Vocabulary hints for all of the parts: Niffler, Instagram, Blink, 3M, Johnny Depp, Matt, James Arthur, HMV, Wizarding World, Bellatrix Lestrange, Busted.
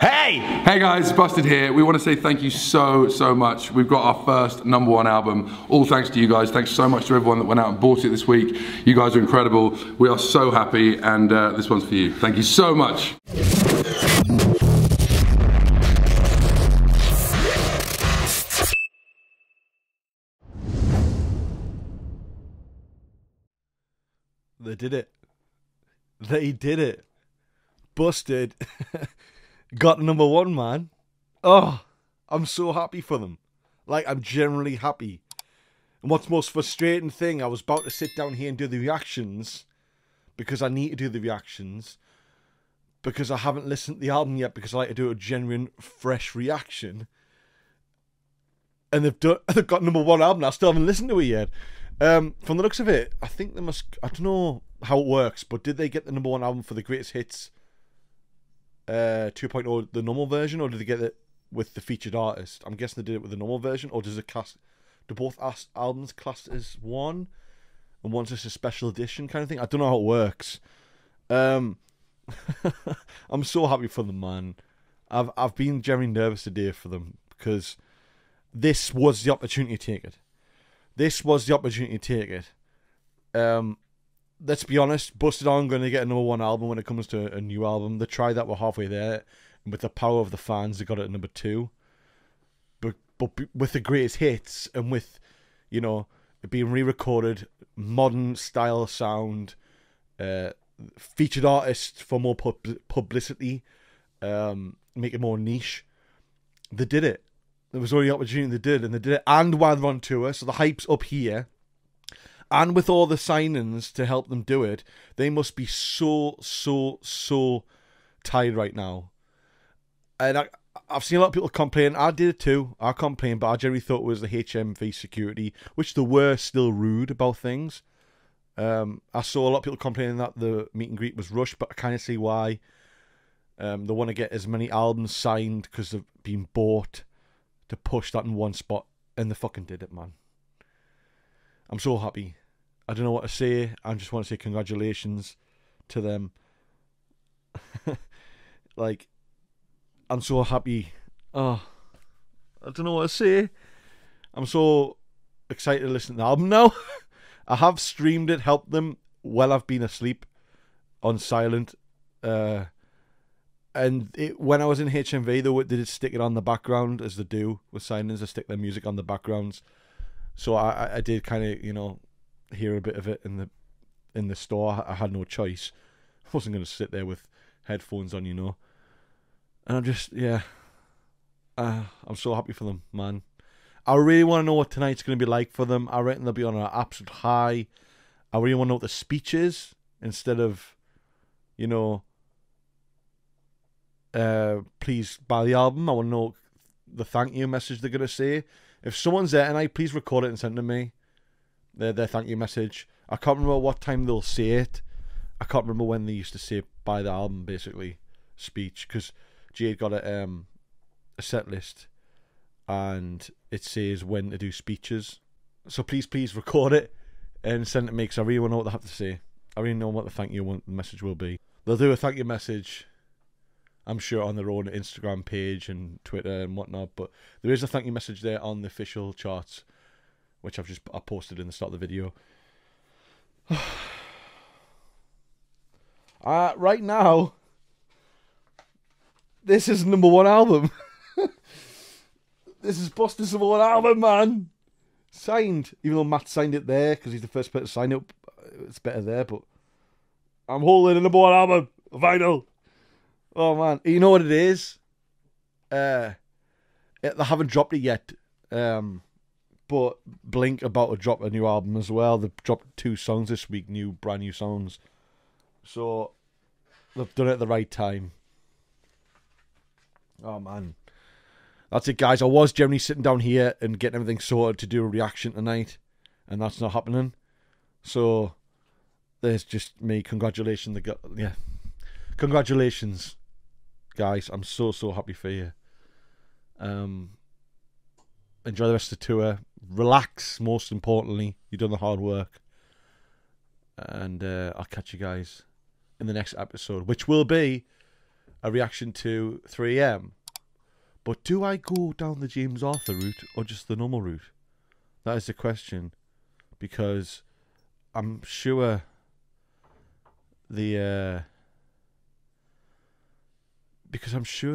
Hey guys, Busted here. We want to say thank you so much. We've got our first #1 album. All thanks to you guys. Thanks so much to everyone that went out and bought it this week. You guys are incredible. We are so happy, and this one's for you. Thank you so much. They did it. They did it. Busted. Got #1, man. Oh, I'm so happy for them. Like, I'm generally happy. And what's most frustrating thing, I was about to sit down here and do the reactions, because I need to do the reactions, because I haven't listened to the album yet, because I like to do a genuine, fresh reaction. And they've got #1 album, I still haven't listened to it yet. From the looks of it, I think they must, I don't know how it works, but did they get the #1 album for the greatest hits 2.0, the normal version, or did they get it with the featured artist? I'm guessing they did it with the normal version, or does it class? Do both albums class as one, and one's just a special edition kind of thing? I don't know how it works. I'm so happy for them, man. I've been generally nervous today for them, because this was the opportunity to take it. This was the opportunity to take it. Let's be honest, Busted aren't going to get a #1 album when it comes to a new album. They tried that, we're halfway there. And with the power of the fans, they got it at #2. But with the greatest hits, and with, you know, it being re-recorded, modern style sound, featured artists for more publicity, make it more niche, they did it. There was only opportunity, they did, and they did it. And while they're on tour, so the hype's up here. And with all the signings to help them do it, they must be so tired right now. And I've seen a lot of people complain. I did it too. I complained, but I generally thought it was the HMV security, which they were still rude about things. I saw a lot of people complaining that the meet and greet was rushed, but I kind of see why. They want to get as many albums signed because they've been bought to push that in one spot. And they fucking did it, man. I'm so happy. I don't know what to say. I just want to say congratulations to them. Like, I'm so happy. Oh, I don't know what to say. I'm so excited to listen to the album now. I have streamed it, helped them while I've been asleep on silent. And when I was in HMV, though, they did stick it on the background, as they do with signings. They stick their music on the backgrounds. So I did kind of, you know, hear a bit of it in the store. I had no choice. I wasn't going to sit there with headphones on, you know. And I'm just, yeah. I'm so happy for them, man. I really want to know what tonight's going to be like for them. I reckon they'll be on an absolute high. I really want to know what the speech is instead of, you know, please buy the album. I want to know the thank you message they're going to say. If someone's there tonight, please record it and send it to me. Their thank you message. I can't remember what time they'll say it. I can't remember when they used to say buy the album, basically, speech. Because Jade got a set list, and it says when to do speeches. So please record it and send it to me, because I really want to know what they have to say. I really know what the thank you message will be. They'll do a thank you message, I'm sure, on their own Instagram page and Twitter and whatnot, but there is a thank you message there on the official charts, which I posted in the start of the video. Right now, this is #1 album. This is Busted's #1 album, man. Signed, even though Matt signed it there because he's the first person to sign it. It's better there, but I'm holding a #1 album, vinyl. Oh man, you know what it is? They haven't dropped it yet, but Blink about to drop a new album as well. They've dropped 2 songs this week, brand new songs. So they've done it at the right time. Oh man, that's it, guys. I was generally sitting down here and getting everything sorted to do a reaction tonight, and that's not happening. So there's just me. Congratulations, yeah. Congratulations, guys. I'm so happy for you. Enjoy the rest of the tour. Relax, most importantly. You've done the hard work. And I'll catch you guys in the next episode, which will be a reaction to 3M. But do I go down the James Arthur route or just the normal route? That is the question. Because I'm sure the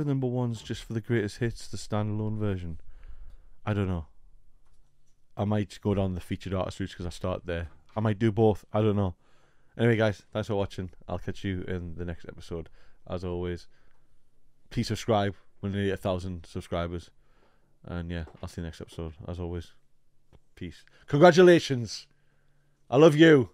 number one's just for the greatest hits, the standalone version. I don't know. I might go down the featured artist route because I start there. I might do both. I don't know. Anyway, guys, thanks for watching. I'll catch you in the next episode. As always, please subscribe. We're nearly at 1,000 subscribers. And yeah, I'll see you next episode. As always, peace. Congratulations. I love you.